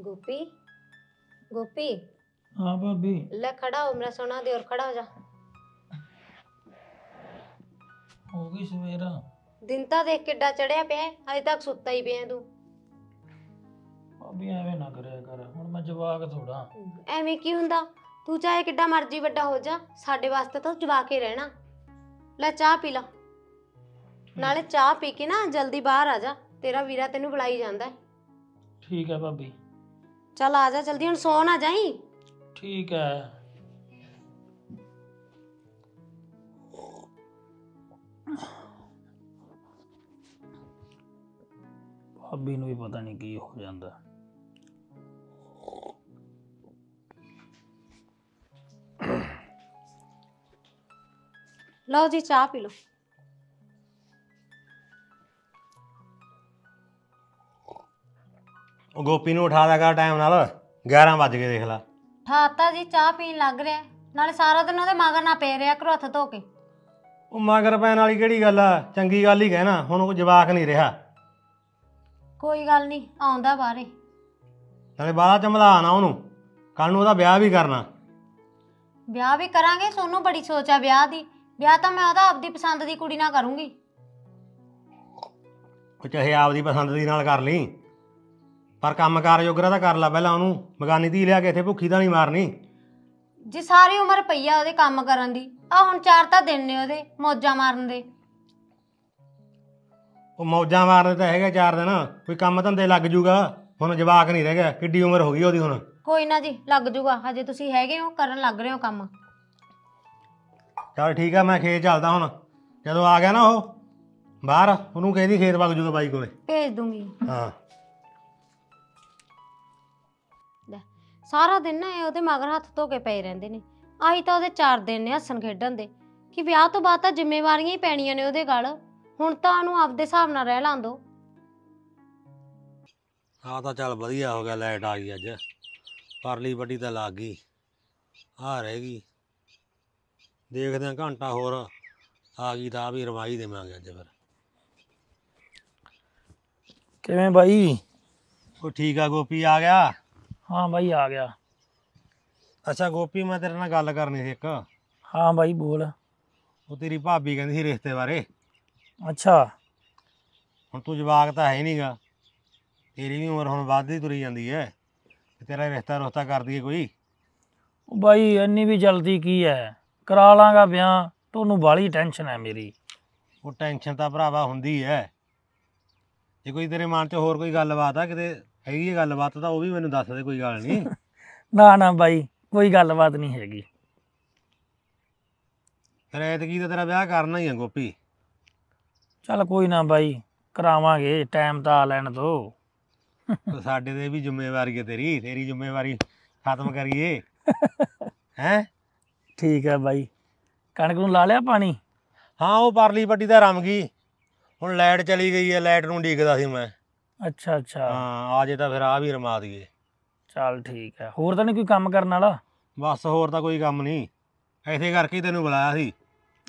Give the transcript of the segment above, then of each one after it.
गोपी गोपी। हाँ भाभी। ले खड़ा हो, मेरा सोना दे और खड़ा हो जा। होगी सवेरा। दिन ता देख किड्डा चढ़िया पे है, अभी तक सुत्ता ही पे है तू। अभी ऐवें ना करे कर, हुण मैं जवाक थोड़ा। ऐवें की हुंदा, तू चाहे किड्डा मर्जी बड़ा हो जा, साडे वास्ते तो जवाके रहना। ले चाह पी ला, नाले चाह पी के ना जल्दी बाहर आ जा, तेरा वीरा तेनू बुलाई जांदा है। ठीक है भाभी। चल आजा जल्दी, हम सो ना जाई। ठीक है। भाभी नूं भी पता नहीं की हो जांदा। लो जी चाह पी लो। गोपी नूं उठा कर टाइम नाल, 11 बज गए देख ला। उठाता जी, चाह पीन लग रहा है, नाले सारा दिन उहदे मगर ना पै रिया करो हथ धो के। ओ मगर पैन वाली केड़ी गल आ, चंगी गल ही कहना। हुण जवाक नहीं रहा, कोई गल नहीं, आउंदा बाहरे। नाले बाला चमला ना ओनू, कल नूं उहदा ब्याह भी करना। ब्याह भी करांगे, सोनू बड़ी सोच है ब्याह दी। ब्याह तां मैं उहदा आपदी पसंद दी कुड़ी नाल करूंगी। ओ चाहे आपदी पसंद दी नाल कर लई, पर काम कार जोगरा तो कर ला पहला। ओनू मगानी धी लिया के इत्थे भुखी तो नहीं मारनी जी। सारी उम्र पई आ ओहदे काम करन दी, आ हुण 4 तां दिन ने ओहदे मौजां मारन दे। ओ मौजां मारन तां हैगा 4 दिन, कोई काम धंदे लग जूगा। हुण जवाक नहीं रह गया, किड्डी उम्र हो गई ओहदी। हुण कोई ना जी लग जूगा, हजे तुसीं हैगे हो, करन लग रहे हो काम। चल ठीक है, मैं खेत चलदा। हुण जदों आ गया ना ओह बाहर, ओनू कहदी खेत वग जूगा बाई कोले, भेज दूंगी। हां सारा दिन ना ये मगर हथ धो के पे रहंदे ने। आई तो 4 दिन ने हसन खेडन दे कि ब्याह तो बाद तां जिम्मेवारियां ही पैणियां ने ओहदे गल। हुण तां ओनू आपदे हिसाब नाल रह लां दो। हाँ तां चल वधिया हो गया, लाइट आ गई अज। परली वड्डी तां लग गई, आ रह गई। देखदे हां घंटा होर आ गई तां भी रमाई देवांगे अज। फिर किवें बाई? ओ ठीक आ गोपी, आ गया। हाँ भाई आ गया। अच्छा गोपी, मैं तेरे नाल गल करनी थी एक। हाँ भाई बोल। वो तेरी भाभी कहंदी सी रिश्ते बारे। अच्छा। हुण तू जवाक तां है नहींगा, तेरी भी उम्र हुण वधदी तुरी जांदी है, तेरा रिश्ता रुश्ता कर दीए कोई। भाई इन्नी भी जल्दी की है, करा लांगा ब्याह। तैनूं बाली टेंशन है मेरी। वो टेंशन तां भरावा हुंदी है। जे कोई तेरे मन 'च होर कोई गलबात आ किते हैगी है गलबात तो वह भी मैनूं दस दे, कोई गल नहीं। ना ना भाई कोई गलबात नहीं हैगी। फिर ऐतकी तो तेरा ब्याह करना ही है गोपी। चल कोई ना भाई, करावांगे, टाइम तो आ लैन दो। साडे ते भी जिम्मेवारी है तेरी, तेरी जिम्मेवारी खत्म करिए। हैं ठीक है भाई। कणक नूं ला लिया पानी? हाँ वो परली पट्टी तो रम गई। हुण लाइट चली गई है, लाइट नूं ढीकदा सी मैं। अच्छा अच्छा। हाँ आज तो फिर आ भी रमा दिए। चल ठीक है। होर तो नहीं कोई काम करने वाला? बस होर तो कोई काम नहीं, ऐसे करके तेन बुलाया सी।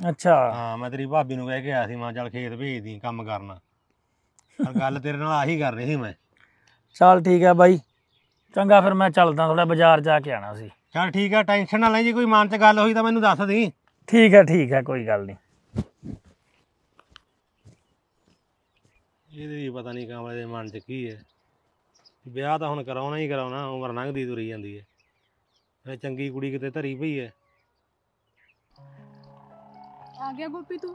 अच्छा। हाँ मैं तेरी भाभी कह के आया सी, मैं चल खेत भेज दी काम करना। गल तेरे नाल आही करनी सी मैं। चल ठीक है भाई, चंगा फिर मैं चलदा, थोड़ा बाजार जाके आना सी। चल ठीक है, टेंशन ना ले जी, कोई मन च गल होई तो मैनूं दस दी। ठीक है ठीक है, कोई गल नहीं। ये पता नहीं कमले के मन च की है। ब्याह तो हुण कराउणा ही कराउणा, उम्र लंघदी तुरी जांदी है। चंगी कुड़ी किते धरी पई है। आ गया गोपी तू?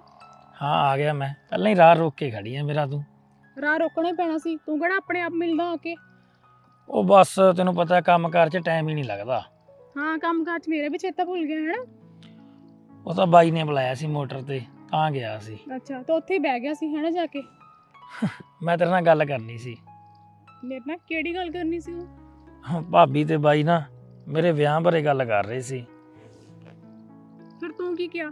हाँ आ गया मैं, पहले ही राह रोक के खड़ी है मेरा। तू राह रोकना ही पैना सी, तू किहड़ा अपने आप मिलदा आके। ओ बस तैनूं पता काम कार च टाइम ही नहीं लगदा। हाँ काम कार च मेरा भी चेता भुल गया है ना। ओ तां बाई ने बुलाया सी मोटर ते, तां गया सी। अच्छा तो उत्थे ही बैठ गया सी है ना जाके। मैं तेरे नाल गल करनी सी। मेरे नाल केड़ी गल करनी सी? भाभी ते बाई ना मेरे ब्याह बारे गल कर रहे सी। फिर तू की किया?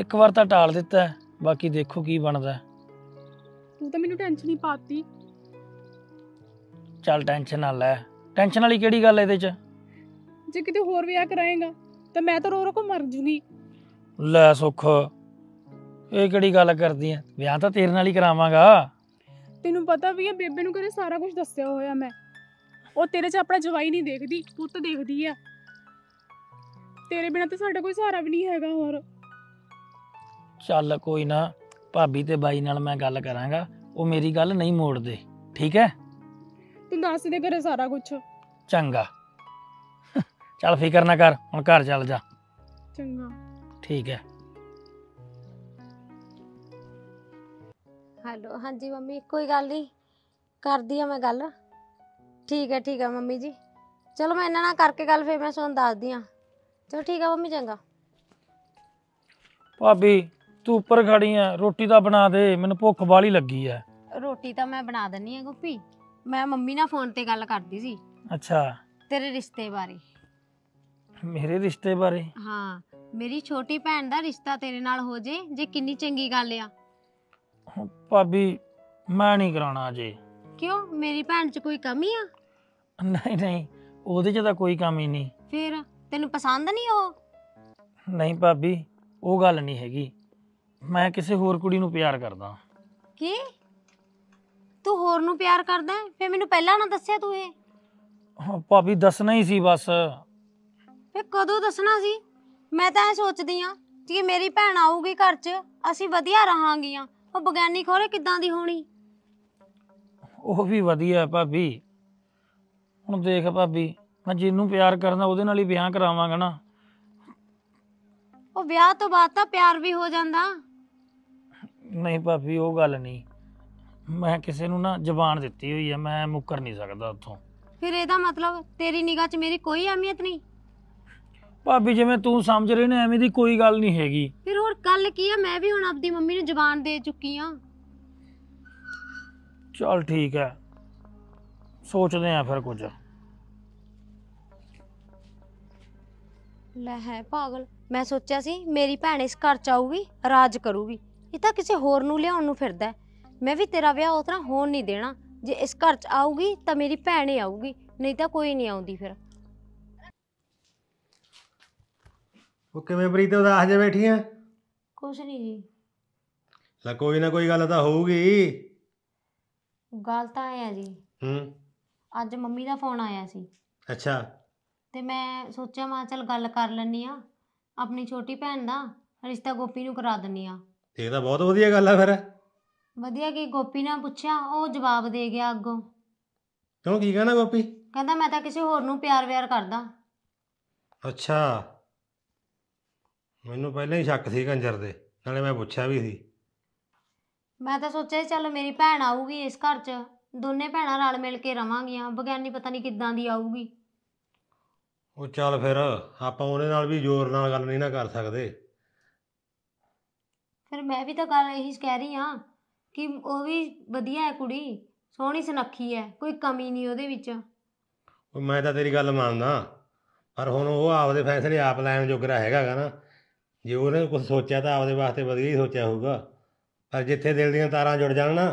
एक बार तो टाल दिता है, बाकी देखो की बनता है। तू तो मैनूं टेंशन ही पाती। चल टेंशन ना लै, टेंशन वाली केड़ी गल इहदे च? जे किते होर ब्याह कराएगा तो मैं तो रो रो को मर जूगी। लै सुख, ਇਹ ਕਿਹੜੀ ਗੱਲ ਕਰਦੀ ਐ? ਵਿਆਹ ਤਾਂ ਤੇਰੇ ਨਾਲ ਹੀ ਕਰਾਵਾਂਗਾ। ਤੈਨੂੰ ਪਤਾ ਵੀ ਐ ਬੇਬੇ ਨੂੰ ਘਰੇ ਸਾਰਾ ਕੁਝ ਦੱਸਿਆ ਹੋਇਆ ਮੈਂ। ਉਹ तेरे च अपना जवाई नहीं देखती, तू तो देखती है। तेरे बिना तो साडा कोई सहारा भी नहीं हैगा। और चल कोई ना, भाभी ते बाई नाल मैं गल करांगा, वो मेरी गल नहीं मोड़ दे, ठीक है? तू दस दे करे सारा कुछ। चंगा चल, फिकर ना कर, हुण घर चल जा। चंगा ठीक है। हेलो, हाँ जी मम्मी, कोई गल नहीं कर दी मैं गल। ठीक है मम्मी जी, चलो मैं इन्हां नाल करके गल फिर मैं तुहानूं दस्सदी आं। चलो ठीक है मम्मी, चंगा। भाभी तू ऊपर खड़ी है, रोटी तो बना दे, मैनूं भुख बाली लगी है। रोटी तो मैं बना देनी है गोपी, मैं मम्मी नाल फोन ते गल करदी सी। अच्छा, तेरे रिश्ते बारे। मेरे रिश्ते बारे? हाँ, मेरी छोटी भैन दा रिश्ता तेरे नाल हो जे, जे कितनी चंगी गल आ। भाभी मैं नहीं कराना जे। क्यों, मेरी भैन च कोई कमी आ? नहीं नहीं, ओदे च तां कोई कमी नहीं। फिर तेनूं पसंद नहीं हो? नहीं भाभी, वो गल नहीं हैगी, मैं किसी होर कुड़ी नूं प्यार करदा। की तू होर नूं प्यार करदा है? फिर मैनूं पहला ना दस्सिया तू ये। हां भाभी दसना ही सी बस। फिर कदों दसना सी? मैं तां सोचदी हां कि मेरी भैण आऊगी घर च, ਅਸੀਂ ਵਧੀਆ ਰਹਾਂਗੀਆਂ। ਉਹ ਬਗਾਨੀ ਖੋਰੇ ਕਿਦਾਂ ਦੀ ਹੋਣੀ? ਉਹ ਵੀ ਵਧੀਆ ਭਾਬੀ। ਹੁਣ ਦੇਖ ਭਾਬੀ, मैं जिन्हों प्यार करना ਉਹਦੇ ਨਾਲ ਹੀ ਵਿਆਹ ਕਰਾਵਾਂਗਾ ना। ਉਹ ਵਿਆਹ ਤੋਂ ਬਾਅਦ ਤਾਂ प्यार भी हो ਜਾਂਦਾ। नहीं भाभी ਉਹ ਗੱਲ नहीं, मैं किसी ਨੂੰ ना ਜ਼ਬਾਨ ਦਿੱਤੀ ਹੋਈ ਹੈ, मैं ਮੁੱਕਰ नहीं ਸਕਦਾ ਉੱਥੋਂ। ਫਿਰ ਇਹਦਾ मतलब तेरी निगाह 'ਚ मेरी कोई अहमियत नहीं? भाभी जिवें तू समझ रही ने ਐਵੇਂ ਦੀ कोई ਗੱਲ नहीं ਹੈਗੀ। ਫਿਰ ਹੋਰ ਗੱਲ ਕੀ ਆ, मैं भी ਹੁਣ ਆਪਦੀ ਮੰਮੀ ਨੂੰ ਜ਼ਬਾਨ ਦੇ ਚੁੱਕੀ ਆ। चल ठीक है, सोचते हैं फिर कुछ। ਲੈ ਹੈ ਪਾਗਲ, मैं सोचा सी मेरी भैन इस घर च आऊगी, राज करूगी। ਇਹ ਤਾਂ ਕਿਸੇ ਹੋਰ ਨੂੰ ਲਿਆਉਣ ਨੂੰ ਫਿਰਦਾ। मैं भी तेरा ਵਿਆਹ उतना होन नहीं देना। जे इस घर च आऊगी तो मेरी भैन ही आऊगी, नहीं तो कोई नहीं आउंदी। फिर ਉਹ ਕਿਵੇਂ ਪ੍ਰੀਤ ਉਦਾਸ ਜੇ ਬੈਠੀ ਆ? ਕੁਛ ਨਹੀਂ ਜੀ। ਲੈ ਕੋਈ ਨਾ ਕੋਈ ਗੱਲ ਤਾਂ ਹੋਊਗੀ। ਗੱਲ ਤਾਂ ਆਇਆ ਜੀ। ਅੱਜ ਮੰਮੀ ਦਾ ਫੋਨ ਆਇਆ ਸੀ। ਅੱਛਾ। ਤੇ ਮੈਂ ਸੋਚਿਆ ਮੈਂ ਚੱਲ ਗੱਲ ਕਰ ਲੈਣੀ ਆ, ਆਪਣੀ ਛੋਟੀ ਭੈਣ ਦਾ ਰਿਸ਼ਤਾ ਗੋਪੀ ਨੂੰ ਕਰਾ ਦਿੰਨੀ ਆ। ਇਹ ਤਾਂ ਬਹੁਤ ਵਧੀਆ ਗੱਲ ਆ। ਫਿਰ ਵਧੀਆ ਕੀ ਗੋਪੀ ਨਾਲ ਪੁੱਛਿਆ, ਉਹ ਜਵਾਬ ਦੇ ਗਿਆ ਅੱਗੋਂ। ਕਿਉਂ, ਕੀ ਕਹਿੰਦਾ ਗੋਪੀ? ਕਹਿੰਦਾ ਮੈਂ ਤਾਂ ਕਿਸੇ ਹੋਰ ਨੂੰ ਪਿਆਰ ਕਰਦਾ। ਅੱਛਾ, ਮੈਨੂੰ ਪਹਿਲਾਂ ਹੀ ਸ਼ੱਕ ਸੀ ਕੰਜਰ ਦੇ, ਨਾਲੇ ਮੈਂ ਪੁੱਛਿਆ ਵੀ ਸੀ। ਮੈਂ ਤਾਂ ਸੋਚਿਆ ਚੱਲ ਮੇਰੀ ਭੈਣ ਆਊਗੀ ਇਸ ਘਰ 'ਚ, ਦੋਨੇ ਭੈਣਾਂ ਰਲ ਮਿਲ ਕੇ ਰਵਾਂਗੀਆਂ। ਬਗੈਨੀ ਪਤਾ ਨਹੀਂ ਕਿੱਦਾਂ ਦੀ ਆਊਗੀ। ਉਹ ਚੱਲ ਫਿਰ ਆਪਾਂ ਉਹਦੇ ਨਾਲ ਵੀ ਜ਼ੋਰ ਨਾਲ ਗੱਲ ਨਹੀਂ ਨਾ ਕਰ ਸਕਦੇ। ਫਿਰ ਮੈਂ ਵੀ ਤਾਂ ਗੱਲ ਇਹੀ ਕਹਿ ਰਹੀ ਹਾਂ ਕਿ ਉਹ ਵੀ ਵਧੀਆ ਹੈ ਕੁੜੀ, ਸੋਹਣੀ ਸੁਨੱਖੀ ਹੈ, ਕੋਈ ਕਮੀ ਨਹੀਂ ਉਹਦੇ ਵਿੱਚ। ਮੈਂ ਤਾਂ ਤੇਰੀ ਗੱਲ ਮੰਨਦਾ, ਪਰ ਹੁਣ ਉਹ ਆਪਦੇ ਫੈਸਲੇ ਆਪ ਲੈਣ ਜੋਗਰਾ ਹੈਗਾ ਨਾ। ਜੇ ਉਹਨੇ ਕੁਝ ਸੋਚਿਆ ਤਾਂ ਆਪਦੇ ਵਾਸਤੇ ਵਧੀਆ ਹੀ ਸੋਚਿਆ ਹੋਊਗਾ। ਪਰ ਜਿੱਥੇ ਦਿਲ ਦੀਆਂ ਤਾਰਾਂ ਜੁੜ ਜਾਣ ਨਾ,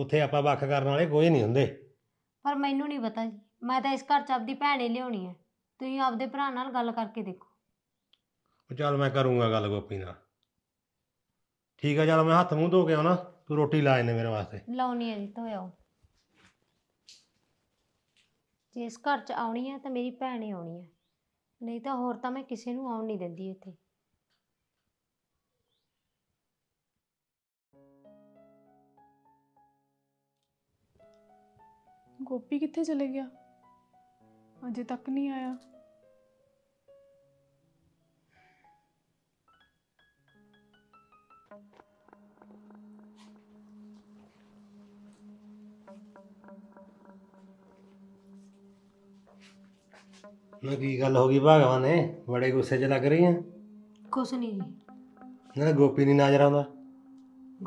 ਉੱਥੇ ਆਪਾਂ ਵੱਖ ਕਰਨ ਵਾਲੇ ਕੋਈ ਨਹੀਂ ਹੁੰਦੇ। ਪਰ ਮੈਨੂੰ ਨਹੀਂ ਪਤਾ ਜੀ, ਮੈਂ ਤਾਂ ਇਸ ਘਰ 'ਚ ਆਪਦੀ ਭੈਣ ਹੀ ਲਿਆਉਣੀ ਹੈ। ਤੁਸੀਂ ਆਪਦੇ ਭਰਾ ਨਾਲ ਗੱਲ ਕਰਕੇ ਦੇਖੋ। ਚੱਲ ਮੈਂ ਕਰੂੰਗਾ ਗੱਲ ਗੋਪੀ ਨਾਲ। ਠੀਕ ਆ, ਚੱਲ ਮੈਂ ਹੱਥ ਮੂੰਹ ਧੋ ਕੇ ਆਉਣਾ, ਤੂੰ ਰੋਟੀ ਲਾ ਇਹਨੇ ਮੇਰੇ ਵਾਸਤੇ। ਲਾਉਣੀ ਹੈ ਜੀ, ਧੋ ਆਓ। ਜੇ ਇਸ ਘਰ 'ਚ ਆਉਣੀ ਹੈ ਤਾਂ ਮੇਰੀ ਭੈਣ ਹੀ ਆਉਣੀ ਹੈ, ਨਹੀਂ ਤਾਂ ਹੋਰ ਤਾਂ ਮੈਂ ਕਿਸੇ ਨੂੰ ਆਉਣ ਨਹੀਂ ਦਿੰਦੀ ਇੱਥੇ। गोपी कित्थे चले गया? अजे तक नहीं आया। ना की गल होगी भागवा ने? बड़े गुस्से च लग रही है। कुछ नहीं जी। ना गोपी नहीं नजर आंदा?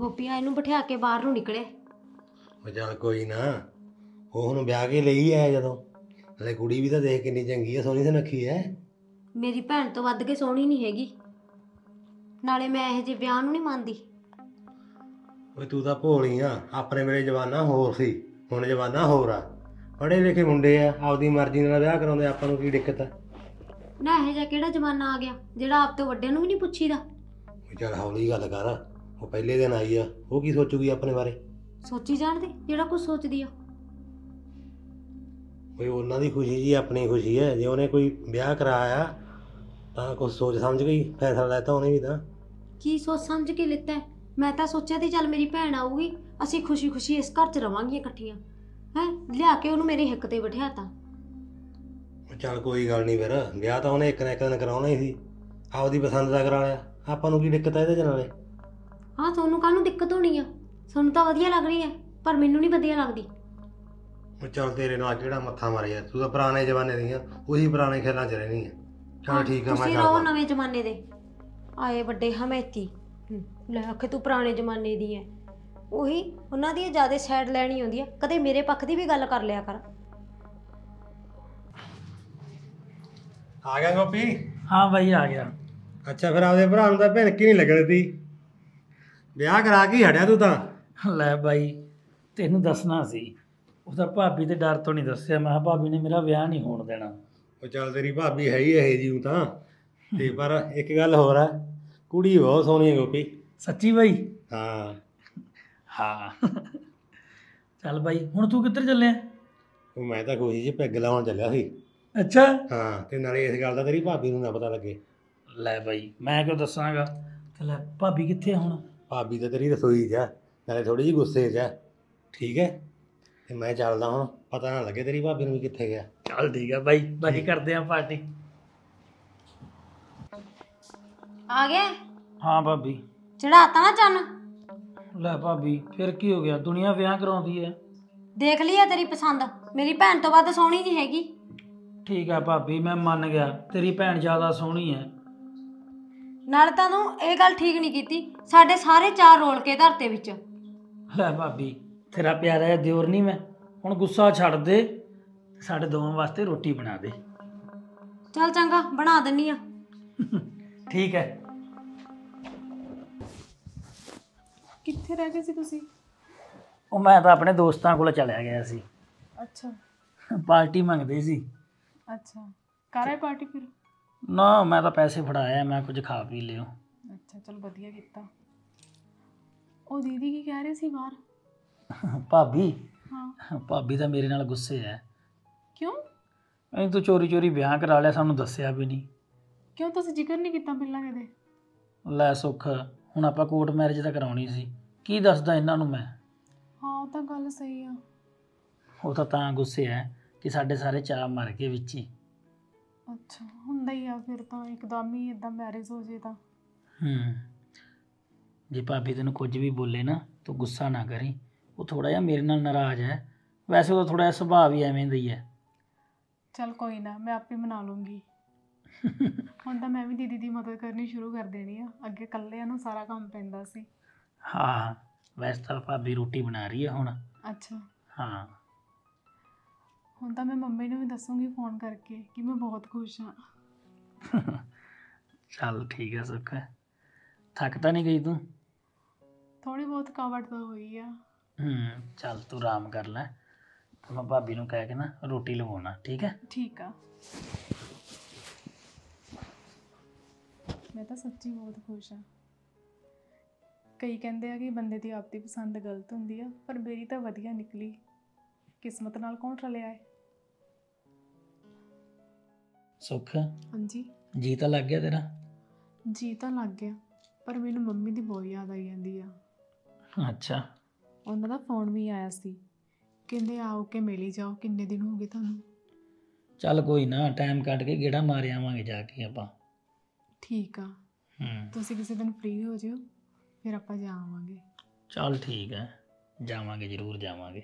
गोपी आ इनू बिठा के बाहर नू निकले। चल कोई ना, ਉਹ ਹੁਣ ਵਿਆਹ ਕੇ ਲਈ ਆਇਆ ਜਦੋਂ। ਹਲੇ ਕੁੜੀ ਵੀ ਤਾਂ ਦੇਖ ਕਿੰਨੀ ਚੰਗੀ ਹੈ, ਸੋਹਣੀ ਸੁਨੱਖੀ ਹੈ। ਮੇਰੀ ਭੈਣ ਤੋਂ ਵੱਧ ਕੇ ਸੋਹਣੀ ਨਹੀਂ ਹੈਗੀ, ਨਾਲੇ ਮੈਂ ਇਹ ਜਿਹੇ ਵਿਆਹ ਨੂੰ ਨਹੀਂ ਮੰਨਦੀ। ਓਏ ਤੂੰ ਤਾਂ ਭੋਲੀ ਆ, ਆਪਣੇ ਵੇਲੇ ਜਵਾਨਾ ਹੋਰ ਸੀ, ਹੁਣ ਜਵਾਨਾ ਹੋਰ ਆ। ਪੜ੍ਹੇ ਲਿਖੇ ਮੁੰਡੇ ਆ, ਆਪਦੀ ਮਰਜ਼ੀ ਨਾਲ ਵਿਆਹ ਕਰਾਉਂਦੇ, ਆਪਾਂ ਨੂੰ ਕੀ ਦਿੱਕਤ ਆ? ਨਾ ਇਹ ਜਿਹਾ ਕਿਹੜਾ ਜਵਾਨਾ ਆ ਗਿਆ ਜਿਹੜਾ ਆਪ ਤੋਂ ਵੱਡਿਆਂ ਨੂੰ ਵੀ ਨਹੀਂ ਪੁੱਛੀਦਾ। ਚੱਲ ਹੌਲੀ ਗੱਲ ਕਰ, ਉਹ ਪਹਿਲੇ ਦਿਨ ਆਈ ਆ, ਉਹ ਕੀ ਸੋਚੂਗੀ ਆਪਣੇ ਬਾਰੇ? ਸੋਚੀ ਜਾਣਦੇ ਜਿਹੜਾ ਕੁਝ ਸੋਚਦੀ ਆ। कोई उन्होंने खुशी जी अपनी खुशी है। जो उन्हें कोई ब्याह कराया तो कुछ सोच समझ के ही फैसला लेता। उन्हें भी तो की सोच समझ के लेता है। मैं तो सोचा थी चल मेरी भैन आऊगी असी खुशी खुशी इस घर च रवांगी इकट्ठियां है। लिया के उन्होंने मेरी हिक ते बिठाता। चल कोई गल नहीं फिर ब्याह तो उन्हें एक ना एक दिन कराना ही सी। आपकी पसंद का करा लिया आपू की दिक्कत है ये नाले। हाँ थोनू कानू दिक्कत होनी है। सुन तो वधिया लग रही है पर मैनू नहीं वधिया लगती। चल तेरे नाल केड़ा मत्था मारिया तू तो पुराने जमाने दी उसी पुराने खेलों च रहनी है। चल ठीक है मैं रहो नवे जमाने दे आए वड्डे हमेती लै आखे तू पुराने जमाने दी है ਉਹੀ ਉਹਨਾਂ ਦੀ ਜ਼ਿਆਦਾ ਸਾਈਡ ਲੈਣੀ ਹੁੰਦੀ ਆ। ਕਦੇ ਮੇਰੇ ਪੱਖ ਦੀ ਵੀ ਗੱਲ ਕਰ ਲਿਆ ਕਰ। ਆ ਗਿਆ ਗੋਪੀ? ਹਾਂ ਭਾਈ ਆ ਗਿਆ। ਅੱਛਾ ਫਿਰ ਆਪਦੇ ਭਰਾ ਨੂੰ ਤਾਂ ਭਿਣਕ ਹੀ ਨਹੀਂ ਲੱਗਣ ਦੀ। ਵਿਆਹ ਕਰਾ ਕੇ ਹਟਿਆ ਤੂੰ ਤਾਂ। ਲੈ ਭਾਈ ਤੈਨੂੰ ਦੱਸਣਾ ਸੀ। ਉਹ ਤਾਂ ਭਾਬੀ ਦੇ ਡਰ ਤੋਂ ਨਹੀਂ ਦੱਸਿਆ। ਮੈਂ ਭਾਬੀ ਨੇ ਮੇਰਾ ਵਿਆਹ ਨਹੀਂ ਹੋਣ ਦੇਣਾ। ਉਹ ਚੱਲ ਤੇਰੀ ਭਾਬੀ ਹੈ ਹੀ ਇਹ ਜੀ ਤਾਂ ਤੇ ਪਰ ਇੱਕ ਗੱਲ ਹੋਰ ਆ ਕੁੜੀ ਬਹੁਤ ਸੋਹਣੀ ਹੈ ਗੋਪੀ। ਸੱਚੀ ਭਾਈ? ਹਾਂ हाँ चल भाई हुण तू किधर चलिया? मैं तो खुशी जी पैग लाउण चलिया सी। अच्छा? हाँ ते नाले इस गल दा तेरी भाभी नूं ना पता लगे। लै भाई मैं क्यों दसांगा। लै भाभी कित्थे हुण? भाभी तो तेरी रसोई च नाले थोड़ी जी गुस्से च। ठीक है ते मैं चलदा हुण पता ना लगे तेरी भाभी नूं कित्थे गया। चल ठीक है भाई बाकी करदे आं पार्टी। आ गया? हाँ भाभी चढ़ाता ना चन्न। लै भाभी फिर की हो गया दुनिया ब्याह कराउंदी है। देख लिया तेरी पसंद मेरी भैन तो वध सोहनी नहीं हैगी। ठीक है भाभी मैं मान गया तेरी भैन ज्यादा सोहनी है। नाल तां तूं इह गल ठीक नहीं कीती साडे सारे चार रोल के धरते विच। लै भाभी तेरा प्यारा है दिओर नहीं मैं हुण गुस्सा छड़ दे साडे दोवां वास्ते रोटी बना दे। चल चंगा बना दिन्नी आ। ठीक है कित्थे रह गए सी तुसी? ओ मैं तो अपने दोस्तों को चलिया गया सी। अच्छा पार्टी मंगदे सी। अच्छा करे पार्टी फिर? ना मैं तो पैसे फड़ाया मैं कुछ खा पी लियो। अच्छा चल वधिया कीता। ओ दीदी की कह रहे सी बाहर? भाभी हाँ भाभी तो मेरे नाल गुस्से है। क्यों? असीं तो चोरी चोरी ब्याह करा लिया सानू दस्सिया भी नहीं। क्यों तुसी जिक्र नहीं कीता पहलां कदे? लै सुख ਹੁਣ ਆਪਾਂ ਕੋਰਟ ਮੈਰਿਜ ਤਾਂ ਕਰਾਉਣੀ ਸੀ ਕੀ ਦੱਸਦਾ ਇਹਨਾਂ ਨੂੰ ਮੈਂ। ਹਾਂ ਉਹ ਤਾਂ ਗੱਲ ਸਹੀ ਆ। ਉਹ ਤਾਂ ਗੁੱਸੇ ਆ ਕਿ ਸਾਡੇ ਸਾਰੇ ਚਾਹ ਮਰ ਗਏ ਵਿੱਚ ਹੀ। ਅੱਛਾ ਹੁੰਦਾ ਹੀ ਆ ਫਿਰ ਤਾਂ ਇੱਕਦਮ ਹੀ ਇਦਾਂ ਮੈਰਿਜ ਹੋ ਜੇ ਤਾਂ। ਜੇ ਭਾਬੀ ਤੈਨੂੰ ਕੁਝ ਵੀ ਬੋਲੇ ਨਾ ਤੂੰ ਗੁੱਸਾ ਨਾ ਕਰੀ। ਉਹ ਥੋੜਾ ਜਿਹਾ ਮੇਰੇ ਨਾਲ ਨਾਰਾਜ਼ ਹੈ। ਵੈਸੇ ਉਹ ਥੋੜਾ ਜਿਹਾ ਸੁਭਾਅ ਵੀ ਐਵੇਂ ਦਾ ਹੀ ਹੈ। ਚੱਲ ਕੋਈ ਨਾ ਮੈਂ ਆਪੇ ਮਨਾ ਲੂੰਗੀ। ਹੁਣ ਤਾਂ मैं भी दीदी की मदद करनी शुरू कर देनी है। अगे कल्ले नूं सारा काम पैंदा सी। हाँ वैसे तो भाभी रोटी बना रही है हुण। अच्छा हाँ हुण तां मैं मम्मी नूं भी दसूंगी फोन करके कि मैं बहुत खुश हाँ। चल ठीक है सुख थक तां नहीं गई तू? थोड़ी बहुत थकावट तो हुई है। चल तू आराम कर लै। मैं भाभी नूं कह के ना रोटी लवाउणा। ठीक है? ठीक है। मैं तो सच्ची बहुत खुश हाँ। कई कहते हैं कि बंदे की आपकी पसंद गलत होंगी है पर मेरी तो वधिया निकली। किस्मत नाल कौन रलिया है। सुख हाँ जी जी तो लग गया तेरा? जी तो लग गया पर मैनू मम्मी की बहुत याद आई जाती है। अच्छा उन्होंने फोन भी आया सी कहते आओ के मिली जाओ किन्ने दिन हो गए थानू। चल कोई ना टाइम कट के गेड़ा मार आवांगे जाके आपां। ठीक आ तुसीं किसी दिन फ्री हो जाओ फिर आपां जावांगे। चल ठीक है जावांगे जरूर जावांगे।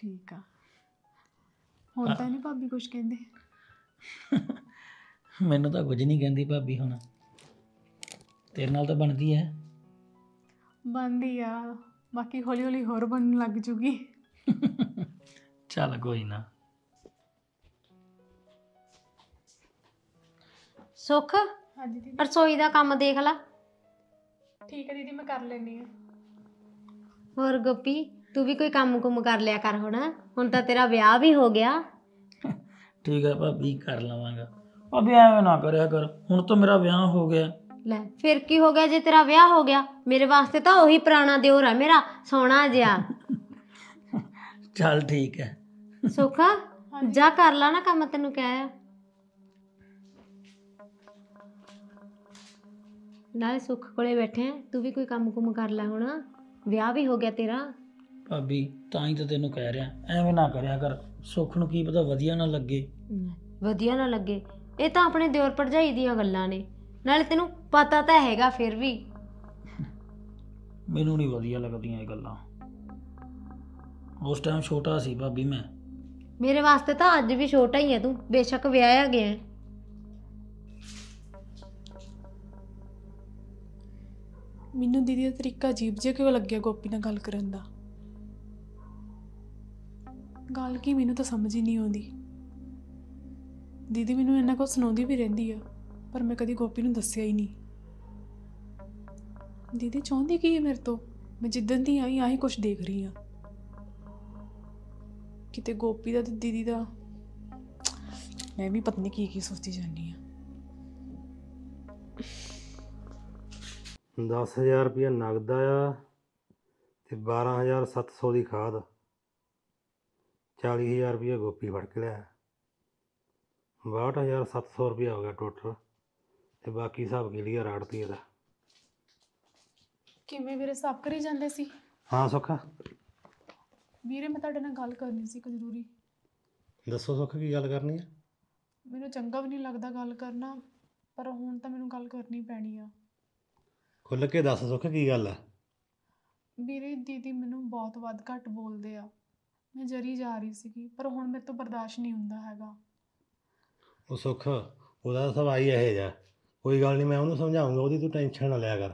ठीक आ हुण तां नहीं भाभी कुछ कहंदे? मैनूं तां कुछ नहीं कहंदी भाभी हुण। तेरे नाल तां बनदी है। बनदी आ बाकी हौली हौली होर बनन लग जूगी। चल कोई ना। सुख रसोई का काम देख ला। ठीक है दीदी मैं कर लेनी है। और गोपी तू भी कोई काम कुम कर लिया कर हुण तां तेरा ब्याह भी हो गया। ठीक है भाभी कर लवांगा। भाभी ऐवें ना करिया कर हुण तो मेरा ब्याह हो गया। लै फिर की हो गया जे तेरा ब्याह हो गया मेरे वास्ते तो वही पुराना दिओर है मेरा सोहना जिहा। चल ठीक है सुखा जा कर ला ना कम तेन कह नाले सुख कोले बैठे तू भी कोई काम कुम कर ला हुण विआह भी हो गया तेरा। भाभी ताई तो तेनू कह रहा एवें ना करया कर सुख नू की पता वधिया ना लगे वधिया ना लगे ये तो अपने दियोर भरजाई दी गल्लां ने नाले तेनू पता तो हैगा फिर भी मैनू नहीं वधिया लगदियां ये गल्लां उस टाइम छोटा सी भाभी मैं मेरे वास्ते तो अज भी छोटा ही है तू बेशक विआहिया गया है। मैनू दीदी का तरीका अजीब जिहा क्यों लग गया गोपी नाल गल करन दा गल की मैनू तो समझ ही नहीं आती। दीदी मैनू इन्ना कुछ सुनाउंदी भी रहिंदी है पर मैं कभी गोपी नूं दस्सिया ही नहीं। दीदी चाहती की है मेरे तो मैं जिद्दन दी आई आही कुछ देख रही हाँ किते गोपी दा ते दीदी दा मैं भी पता नहीं की सोची जानी है। 10,000 रुपया नगद आया तो 12,700 की खाद 40,000 रुपया गोपी फड़ के लिया 62,700 रुपया हो गया टोटल तो बाकी हिसाब क्लियर आड़ती है कि मेरे हिसाब करी जाते सी। हाँ सुख ਵੀਰੇ मैं ਤੁਹਾਡੇ ਨਾਲ ਗੱਲ ਕਰਨੀ ਸੀ ਕੋਈ ਜ਼ਰੂਰੀ। ਦੱਸੋ ਸੁੱਖ ਕੀ ਗੱਲ ਕਰਨੀ ਹੈ। ਮੈਨੂੰ ਚੰਗਾ ਵੀ ਨਹੀਂ ਲੱਗਦਾ ਗੱਲ ਕਰਨਾ ਪਰ ਹੁਣ ਤਾਂ ਮੈਨੂੰ ਗੱਲ ਕਰਨੀ ਪੈਣੀ ਆ। ਖੁੱਲ ਕੇ ਦੱਸ ਸੁੱਖ ਕੀ ਗੱਲ ਆ। ਵੀਰੇ ਦੀਦੀ ਮੈਨੂੰ ਬਹੁਤ ਵੱਧ ਘੱਟ ਬੋਲਦੇ ਆ ਮੈਂ ਜਰੀ ਜਾ ਰਹੀ ਸੀਗੀ ਪਰ ਹੁਣ ਮੇਰੇ ਤੋਂ ਬਰਦਾਸ਼ਤ ਨਹੀਂ ਹੁੰਦਾ ਹੈਗਾ। ਉਹ ਸੁੱਖ ਉਹਦਾ ਸਵਾਈ ਇਹ ਜਾ ਕੋਈ ਗੱਲ ਨਹੀਂ ਮੈਂ ਉਹਨੂੰ ਸਮਝਾਉਂਗਾ ਉਹਦੀ ਤੂੰ ਟੈਨਸ਼ਨ ਨਾ ਲਿਆ ਕਰ।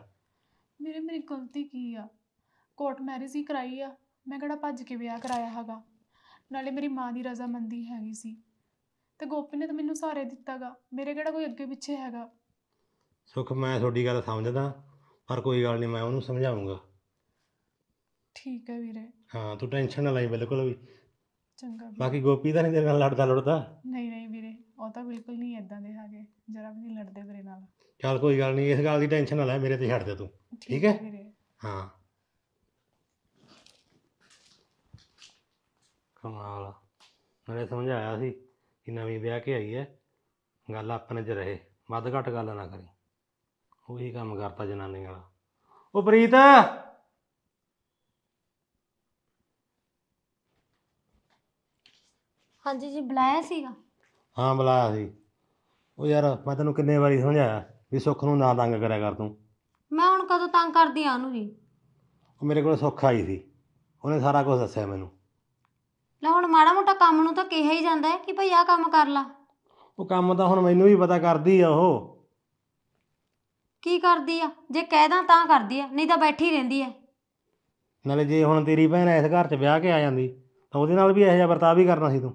ਵੀਰੇ ਮੇਰੀ ਗਲਤੀ ਕੀ ਆ ਕੋਰਟ ਮੈਰਿਜ ਹੀ ਕਰਾਈ ਆ मैं कड़ा भज के ब्याह कराया हैगा नाले मेरी माँ की रजामंदी हैगी सी ते गोपी ने तो मैनू सहारे दिता गा मेरे कड़ा कोई अगे पिछे हैगा। सुख मैं थोड़ी गल समझदा पर कोई गल नहीं मैं उन्होंने समझाऊंगा ठीक है वीरे। हाँ तू टेंशन ना लाई बिल्कुल भी चंगा। बाकी गोपी तो नहीं तेरे नाल लड़दा लड़दा। नहीं नहीं वीरे वो तो बिल्कुल नहीं इदां दे हैगे जरा भी नहीं लड़दे मेरे नाल। चल कोई गल नहीं इस गल की टेंशन ना लै मेरे ते छड्ड दे तू ठीक है। हाँ कमाल मैंने समझाया सी कि नवीं ब्याह के आई है गल अपने च रहे वध घट गल ना करी वही काम करता जनानी वाला। ओ प्रीत हाँ जी जी बुलाया सीगा। हाँ बुलाया सी वो यार मैं तेनों कितने बारी समझाया भी सुख नूं ना तंग करा कर तू मैं हुण कदों तंग करदी आ नूं जी। मेरे कोल सुख आई सी उन्हें सारा कुछ दस्सिया मैनूं ला हुण माड़ा मोटा काम नूं तां कहा ही जांदा है कि भाई आ काम कर ला। वो काम तां हुण मैनूं भी पता करदी आ ओह की करदी आ जे कहदा तां करदी आ नहीं तां बैठी रहिंदी है। नाले जे हुण तेरी भैन इस घर च ब्याह के आ जांदी तां ओहदे नाल भी इहो जिहा वर्ताव ही करना सी तूं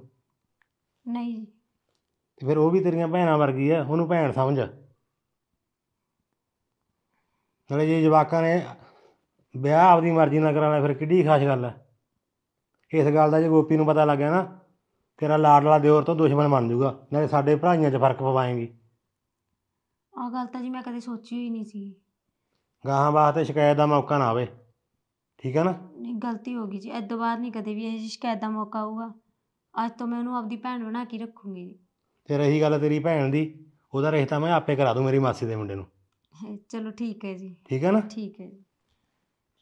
नहीं ते फिर ओह भी तेरियां भैणां वर्गी है ओहनूं भैण समझ। नाले जे जवाकां ने ब्याह आपदी मर्जी नाल कराना फिर किड्डी खास गल है। इस गल का जो गोपी नूं पता लग गया ना तेरा लाडला दिओर तो दुश्मन बन जूगा नाले साडे भराइयां च फर्क पवाएंगी। आ गल तां जी मैं कदे सोची ही नहीं सी गाहां वास्ते शिकायत का मौका ना आवे ठीक है ना। नहीं गलती हो गई जी इस तों बाद नहीं कदे भी इह शिकायत का मौका आऊगा अज तो मैं उहनूं आपदी भैन बना के रखूंगी। ते रही गल तेरी भैन दी ओहदा रिश्ता मैं आपे करा दूँ मेरी मासी दे मुंडे नूं। चलो ठीक है जी ठीक है ना ठीक है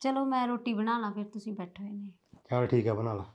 चलो मैं रोटी बना ला फिर तुसीं बैठो इन्हें चल ठीक है बना ला।